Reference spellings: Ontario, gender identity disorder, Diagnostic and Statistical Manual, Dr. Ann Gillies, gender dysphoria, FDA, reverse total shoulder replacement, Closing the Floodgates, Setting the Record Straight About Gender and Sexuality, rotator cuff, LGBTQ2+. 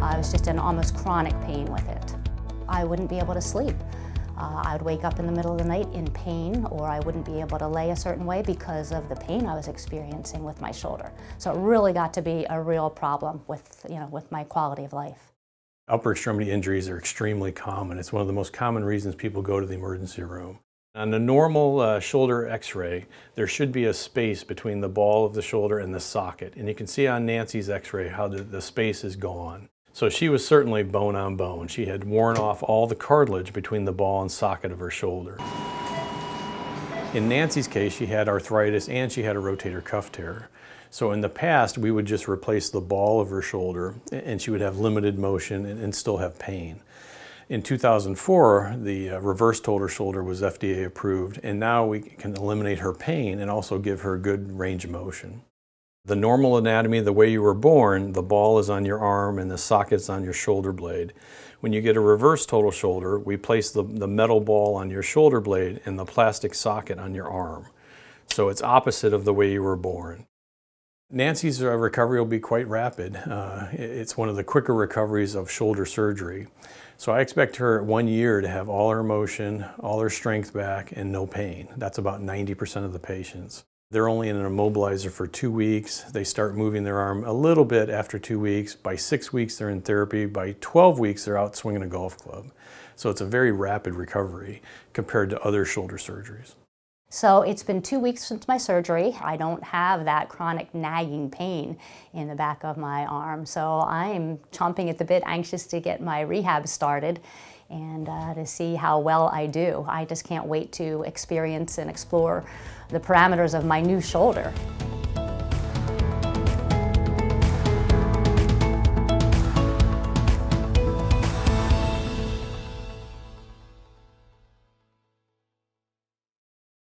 I was just in almost chronic pain with it. I wouldn't be able to sleep. I would wake up in the middle of the night in pain, or I wouldn't be able to lay a certain way because of the pain I was experiencing with my shoulder. So it really got to be a real problem with, with my quality of life. Upper extremity injuries are extremely common. It's one of the most common reasons people go to the emergency room. On a normal shoulder x-ray, there should be a space between the ball of the shoulder and the socket. And you can see on Nancy's x-ray how the space is gone. So she was certainly bone on bone. She had worn off all the cartilage between the ball and socket of her shoulder. In Nancy's case, she had arthritis and she had a rotator cuff tear. So in the past, we would just replace the ball of her shoulder and she would have limited motion and still have pain. In 2004, the reverse total shoulder was FDA approved, and now we can eliminate her pain and also give her good range of motion. The normal anatomy, the way you were born, the ball is on your arm and the socket's on your shoulder blade. When you get a reverse total shoulder, we place the metal ball on your shoulder blade and the plastic socket on your arm. So it's opposite of the way you were born. Nancy's recovery will be quite rapid. It's one of the quicker recoveries of shoulder surgery. So I expect her at 1 year to have all her motion, all her strength back, and no pain. That's about 90% of the patients. They're only in an immobilizer for 2 weeks. They start moving their arm a little bit after 2 weeks. By 6 weeks, they're in therapy. By 12 weeks, they're out swinging a golf club. So it's a very rapid recovery compared to other shoulder surgeries. So it's been 2 weeks since my surgery. I don't have that chronic nagging pain in the back of my arm. So I'm chomping at the bit, anxious to get my rehab started and to see how well I do. I just can't wait to experience and explore the parameters of my new shoulder.